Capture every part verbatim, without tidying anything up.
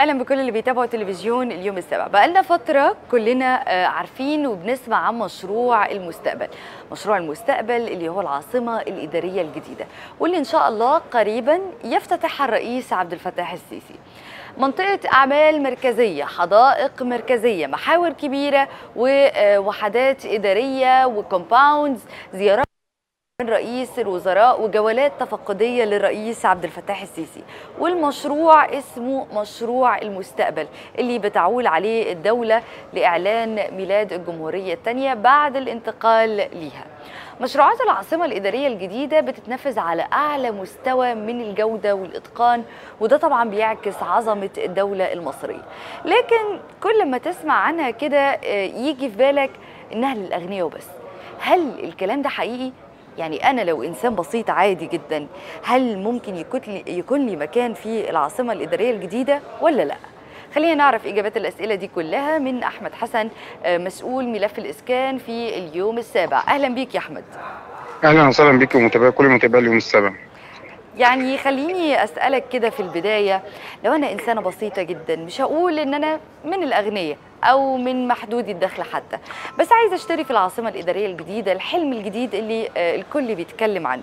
اهلا بكل اللي بيتابعوا تلفزيون اليوم السابع. بقالنا فتره كلنا عارفين وبنسمع عن مشروع المستقبل، مشروع المستقبل اللي هو العاصمه الاداريه الجديده، واللي ان شاء الله قريبا يفتتحها الرئيس عبد الفتاح السيسي. منطقه اعمال مركزيه، حدائق مركزيه، محاور كبيره ووحدات اداريه وكومباوندز، زيارات من رئيس الوزراء وجولات تفقدية للرئيس عبد الفتاح السيسي. والمشروع اسمه مشروع المستقبل اللي بتعول عليه الدولة لإعلان ميلاد الجمهورية الثانية بعد الانتقال ليها. مشروعات العاصمة الإدارية الجديدة بتتنفذ على أعلى مستوى من الجودة والإتقان، وده طبعا بيعكس عظمة الدولة المصرية. لكن كل ما تسمع عنها كده يجي في بالك إنها للأغنياء وبس. هل الكلام ده حقيقي؟ يعني أنا لو إنسان بسيط عادي جدا، هل ممكن يكون لي مكان في العاصمة الإدارية الجديدة ولا لا؟ خلينا نعرف إجابات الأسئلة دي كلها من أحمد حسن، مسؤول ملف الإسكان في اليوم السابع. أهلا بيك يا أحمد. أهلا وسهلا بيك ومتابعة كل متابعي اليوم السابع. يعني خليني أسألك كده في البداية، لو أنا إنسانة بسيطة جدا، مش هقول إن أنا من الأغنياء أو من محدودي الدخل حتى، بس عايزة أشتري في العاصمة الإدارية الجديدة، الحلم الجديد اللي الكل بيتكلم عنه،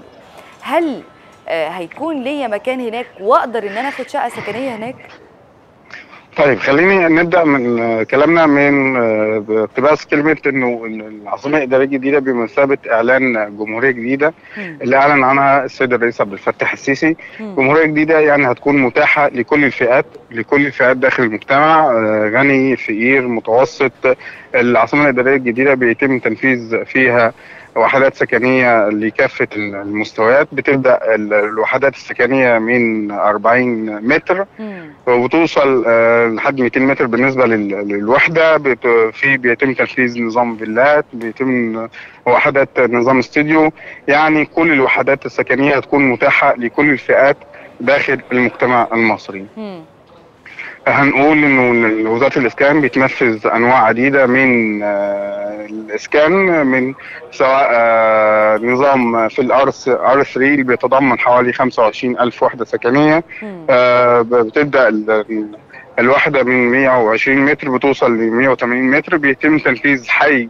هل هيكون ليا مكان هناك وأقدر إن أنا أخد شقة سكنية هناك؟ طيب خليني نبدأ من كلامنا من اقتباس كلمة إنه العاصمة الإدارية الجديدة بمثابة إعلان جمهورية جديدة اللي أعلن عنها السيد الرئيس عبد الفتاح السيسي. جمهورية جديدة يعني هتكون متاحة لكل الفئات، لكل الفئات داخل المجتمع، غني، فقير، متوسط. العاصمة الإدارية الجديدة بيتم تنفيذ فيها وحدات سكنية لكافة المستويات، بتبدأ الوحدات السكنية من أربعين متر وبتوصل لحد مئتين متر بالنسبة للوحدة. في بيتم تنفيذ نظام فيلات، بيتم وحدات نظام استوديو، يعني كل الوحدات السكنية هتكون متاحة لكل الفئات داخل المجتمع المصري. هنقول انه وزاره الاسكان بتنفذ انواع عديده من الاسكان، من سواء نظام في الار ثلاثة اللي بيتضمن حوالي خمسة وعشرين ألف وحده سكنيه، بتبدا الوحده من مئة وعشرين متر بتوصل ل مئة وثمانين متر. بيتم تنفيذ حي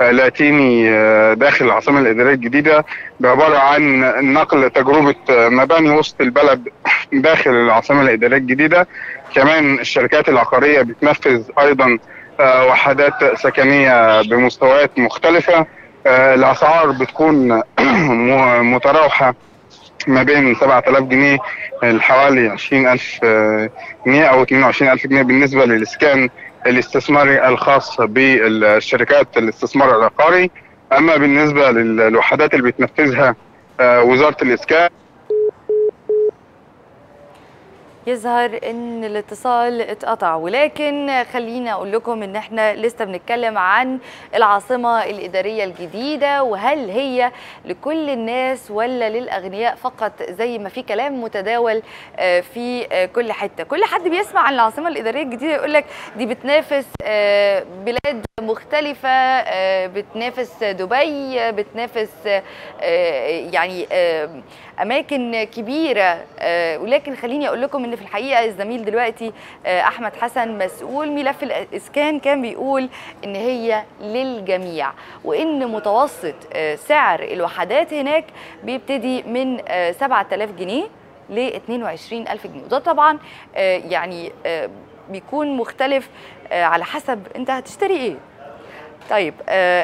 لاتيني داخل العاصمه الاداريه الجديده، بعباره عن نقل تجربه مباني وسط البلد داخل العاصمه الاداريه الجديده. كمان الشركات العقاريه بتنفذ ايضا وحدات سكنيه بمستويات مختلفه، الاسعار بتكون متراوحه ما بين سبعة آلاف جنيه لحوالي عشرين ألف جنيه او اثنين وعشرين ألف جنيه بالنسبه للاسكان الاستثماري الخاص بالشركات الاستثمار العقاري. اما بالنسبه للوحدات اللي بتنفذها وزاره الاسكان، يظهر ان الاتصال اتقطع، ولكن خلينا اقول لكم ان احنا لسه بنتكلم عن العاصمه الاداريه الجديده، وهل هي لكل الناس ولا للاغنياء فقط، زي ما في كلام متداول في كل حته. كل حد بيسمع عن العاصمه الاداريه الجديده يقول لك دي بتنافس بلاد مختلفه، بتنافس دبي، بتنافس يعني اماكن كبيره، ولكن خليني اقول لكم ان في الحقيقه الزميل دلوقتي احمد حسن مسؤول ملف الاسكان كان بيقول ان هي للجميع، وان متوسط سعر الوحدات هناك بيبتدي من سبعة آلاف جنيه ل اثنين وعشرين ألف جنيه، وده طبعا يعني بيكون مختلف على حسب انت هتشتري ايه. طيب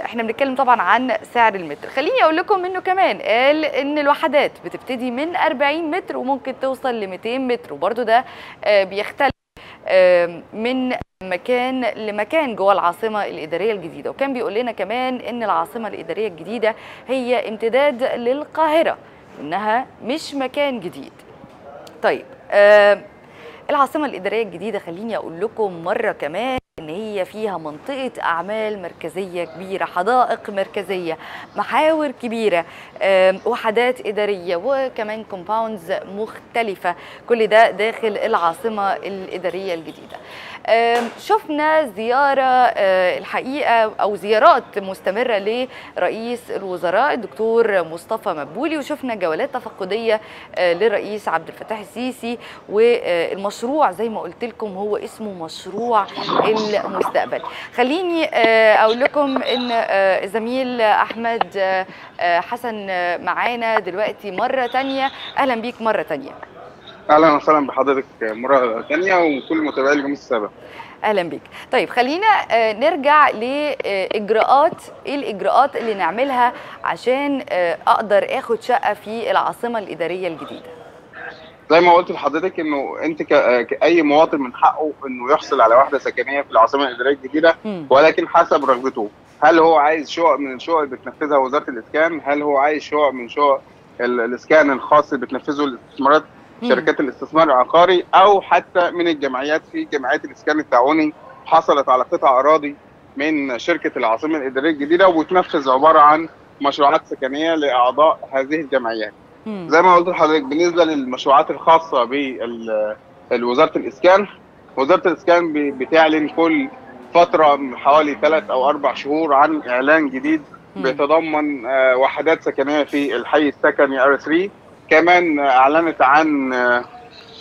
احنا بنتكلم طبعا عن سعر المتر. خليني اقول لكم انه كمان قال ان الوحدات بتبتدي من أربعين متر وممكن توصل ل مئتين متر، وبرده ده بيختلف من مكان لمكان جوه العاصمه الاداريه الجديده. وكان بيقول لنا كمان ان العاصمه الاداريه الجديده هي امتداد للقاهره، انها مش مكان جديد. طيب العاصمه الاداريه الجديده خليني اقول لكم مره كمان إن هي فيها منطقة أعمال مركزية كبيرة، حدائق مركزية، محاور كبيرة، وحدات إدارية، وكمان كومباوندز مختلفة، كل ده داخل العاصمة الإدارية الجديدة. شفنا زيارة الحقيقة أو زيارات مستمرة لرئيس الوزراء الدكتور مصطفى مدبولي، وشفنا جولات تفقدية للرئيس عبد الفتاح السيسي، والمشروع زي ما قلت لكم هو اسمه مشروع المستقبل. خليني أقول لكم إن الزميل أحمد حسن معانا دلوقتي مرة تانية. أهلا بيك مرة تانية. اهلا وسهلا بحضرتك مره ثانيه وكل متابعي اليوم السابع. اهلا بيك. طيب خلينا نرجع لاجراءات، ايه الاجراءات اللي نعملها عشان اقدر اخد شقه في العاصمه الاداريه الجديده؟ زي ما قلت لحضرتك انه انت كاي مواطن من حقه انه يحصل على وحده سكنيه في العاصمه الاداريه الجديده، ولكن حسب رغبته. هل هو عايز شقق من الشقق اللي بتنفذها وزاره الاسكان؟ هل هو عايز شقق من شقق الاسكان الخاص اللي بتنفذه الاستثمارات شركات الاستثمار العقاري، او حتى من الجمعيات؟ في جمعيات الاسكان التعاوني حصلت على قطع اراضي من شركه العاصمه الاداريه الجديده وبتنفذ عباره عن مشروعات سكنيه لاعضاء هذه الجمعيات. زي ما قلت لحضرتك بالنسبه للمشروعات الخاصه بوزاره الاسكان، وزاره الاسكان بتعلن كل فتره حوالي ثلاث او اربع شهور عن اعلان جديد بيتضمن وحدات سكنيه في الحي السكني آر ثلاثة. كمان اعلنت عن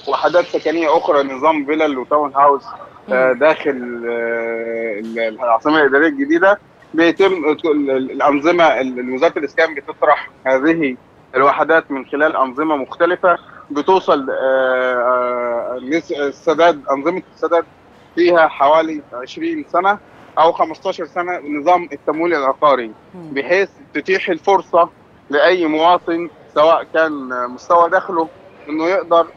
وحدات سكنيه اخرى نظام فيلل وتاون هاوس داخل العاصمه الاداريه الجديده. بيتم الانظمه، وزاره الاسكان بتطرح هذه الوحدات من خلال انظمه مختلفه، بتوصل السداد، انظمه السداد فيها حوالي عشرين سنه او خمستاشر سنه نظام التمويل العقاري، بحيث تتيح الفرصه لاي مواطن سواء كان مستوى دخله انه يقدر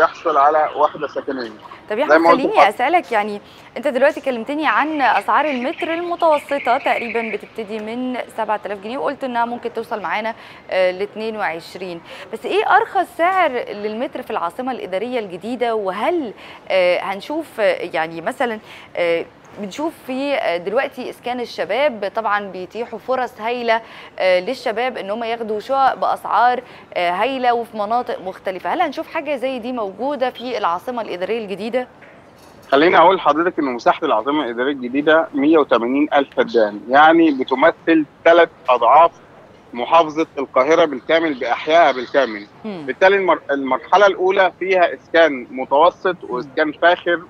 يحصل على وحده سكنيه. طب يا احمد خليني اسالك، يعني انت دلوقتي كلمتني عن اسعار المتر المتوسطه تقريبا بتبتدي من سبعة آلاف جنيه، وقلت انها ممكن توصل معانا ل اتنين وعشرين، بس ايه ارخص سعر للمتر في العاصمه الاداريه الجديده؟ وهل هنشوف يعني مثلا بنشوف في دلوقتي اسكان الشباب طبعا بيتيحوا فرص هايله للشباب ان هم ياخدوا شقق باسعار هايله وفي مناطق مختلفه، هل هنشوف حاجه زي دي موجوده في العاصمه الاداريه الجديده؟ خليني اقول لحضرتك ان مساحه العاصمه الاداريه الجديده مية وتمانين ألف فدان، يعني بتمثل ثلاث اضعاف محافظه القاهره بالكامل باحيائها بالكامل. بالتالي المرحله الاولى فيها اسكان متوسط واسكان فاخر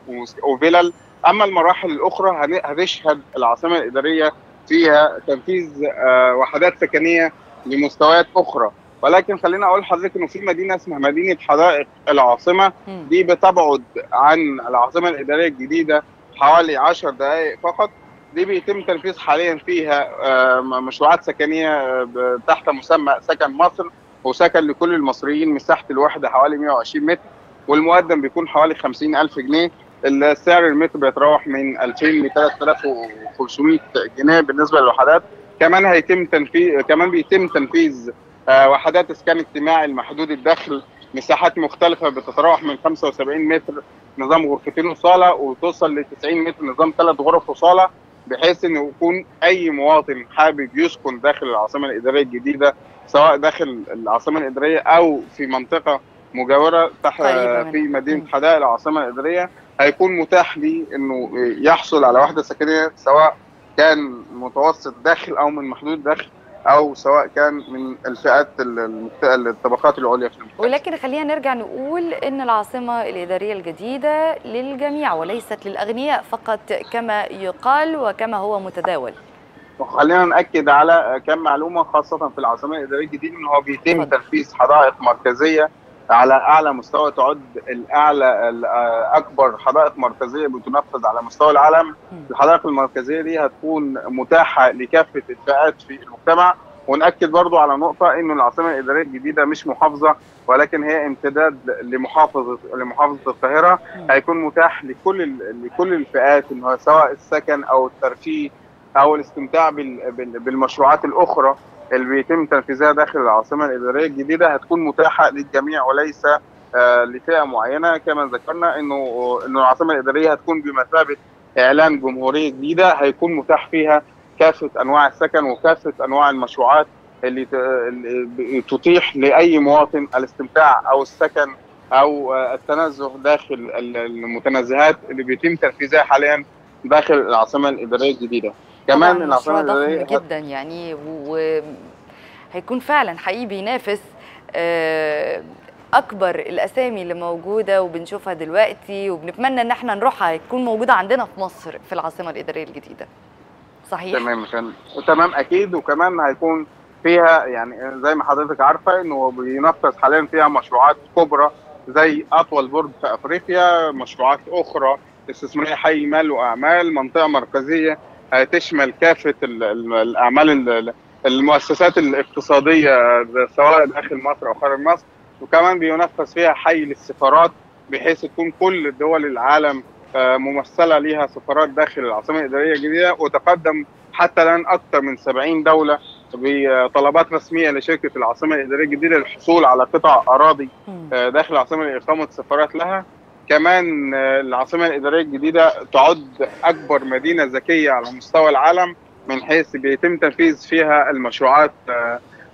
وفلل. اما المراحل الاخرى هتشهد العاصمه الاداريه فيها تنفيذ وحدات سكنيه لمستويات اخرى، ولكن خلينا اقول لحضرتك انه في مدينه اسمها مدينه حدائق العاصمه، دي بتبعد عن العاصمه الاداريه الجديده حوالي عشر دقائق فقط. دي بيتم تنفيذ حاليا فيها مشروعات سكنيه تحت مسمى سكن مصر، وسكن لكل المصريين، مساحه الوحده حوالي مية وعشرين متر، والمقدم بيكون حوالي خمسين ألف جنيه. السعر المتر بيتراوح من ألفين ل تلاتة آلاف وخمسمية جنيه بالنسبه للوحدات. كمان هيتم تنفيذ كمان بيتم تنفيذ وحدات اسكان اجتماعي لمحدود الدخل، مساحات مختلفه بتتراوح من خمسة وسبعين متر نظام غرفتين وصاله، وتوصل ل تسعين متر نظام ثلاث غرف وصاله، بحيث انه يكون اي مواطن حابب يسكن داخل العاصمه الاداريه الجديده سواء داخل العاصمه الاداريه او في منطقه مجاوره تحت في مدينه حدائق العاصمه الاداريه هيكون متاح لي انه يحصل على وحده سكنيه سواء كان متوسط دخل او من محدود دخل، او سواء كان من الفئات الطبقات العليا في المجتمع. ولكن خلينا نرجع نقول ان العاصمه الاداريه الجديده للجميع وليست للاغنياء فقط كما يقال وكما هو متداول. وخلينا ناكد على كم معلومه خاصه في العاصمه الاداريه الجديده، ان هو بيتم تنفيذ حدائق مركزيه على اعلى مستوى، تعد الاعلى اكبر حدائق مركزيه بتنفذ على مستوى العالم. الحدائق المركزيه دي هتكون متاحه لكافه الفئات في المجتمع. ونأكد برضو على نقطه انه العاصمه الاداريه الجديده مش محافظه، ولكن هي امتداد لمحافظه لمحافظه القاهره. هيكون متاح لكل لكل الفئات، انه سواء السكن او الترفيه او الاستمتاع بالمشروعات الاخرى اللي بيتم تنفيذها داخل العاصمه الاداريه الجديده، هتكون متاحه للجميع وليس لفئه معينه. كما ذكرنا انه انه العاصمه الاداريه هتكون بمثابه إعلان جمهورية جديدة هيكون متاح فيها كافة أنواع السكن وكافة أنواع المشروعات اللي تتيح لأي مواطن الاستمتاع أو السكن أو التنزه داخل المتنزهات اللي بيتم تنفيذها حاليا داخل العاصمة الإدارية الجديدة. كمان العاصمة الإدارية جدا يعني وهيكون فعلا حقيقي بينافس أكبر الأسامي اللي موجودة وبنشوفها دلوقتي وبنتمنى إن احنا نروحها، تكون موجودة عندنا في مصر في العاصمة الإدارية الجديدة. صحيح. تمام عشان تمام أكيد، وكمان هيكون فيها يعني زي ما حضرتك عارفة إنه بينفذ حاليا فيها مشروعات كبرى زي أطول برج في أفريقيا، مشروعات أخرى استثمارية حي مال وأعمال، منطقة مركزية تشمل كافة الأعمال المؤسسات الاقتصادية سواء داخل مصر أو خارج مصر، وكمان بينفذ فيها حي للسفارات بحيث تكون كل دول العالم ممثله ليها سفارات داخل العاصمه الاداريه الجديده، وتقدم حتى الان اكثر من سبعين دوله بطلبات رسميه لشركه العاصمه الاداريه الجديده للحصول على قطع اراضي داخل العاصمه لاقامه سفارات لها. كمان العاصمه الاداريه الجديده تعد اكبر مدينه ذكيه على مستوى العالم من حيث بيتم تنفيذ فيها المشروعات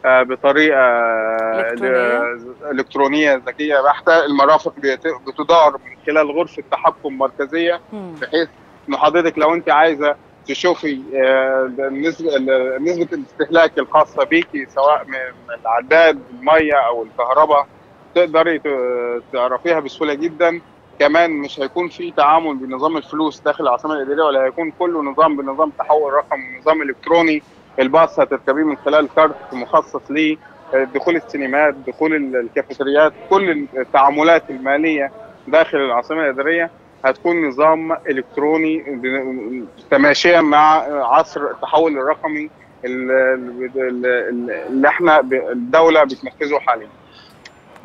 بطريقه الكترونيه, إلكترونية ذكيه بحته. المرافق بتدار من خلال غرفه تحكم مركزيه بحيث ان حضرتك لو انت عايزه تشوفي نسبه نسبه الاستهلاك الخاصه بيكي سواء من العداد الميه او الكهرباء تقدري تعرفيها بسهوله جدا. كمان مش هيكون في تعامل بنظام الفلوس داخل العاصمه الاداريه، ولا هيكون كله نظام بنظام تحول رقمي ونظام الكتروني. الباص هتركبيه من خلال كارت مخصص ليه، دخول السينمات، دخول الكافيتريات، كل التعاملات الماليه داخل العاصمه الاداريه هتكون نظام الكتروني تماشيا مع عصر التحول الرقمي اللي احنا الدوله بتنفذه حاليا.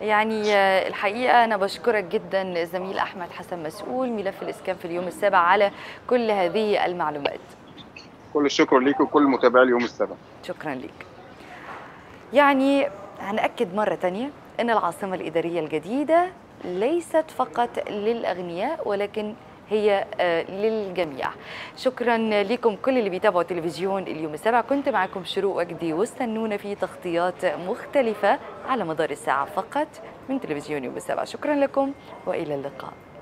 يعني الحقيقة أنا بشكرك جدا زميل أحمد حسن مسؤول ملف الإسكان في اليوم السابع على كل هذه المعلومات. كل الشكر ليك وكل متابعي اليوم السابع. شكرا ليك. يعني هنأكد مرة تانية أن العاصمة الإدارية الجديدة ليست فقط للأغنياء ولكن هي للجميع. شكرا لكم كل اللي بيتابعوا تلفزيون اليوم السابع، كنت معكم شروق وجدي واستنونا في تغطيات مختلفة على مدار الساعة فقط من تلفزيون اليوم السابع. شكرا لكم وإلى اللقاء.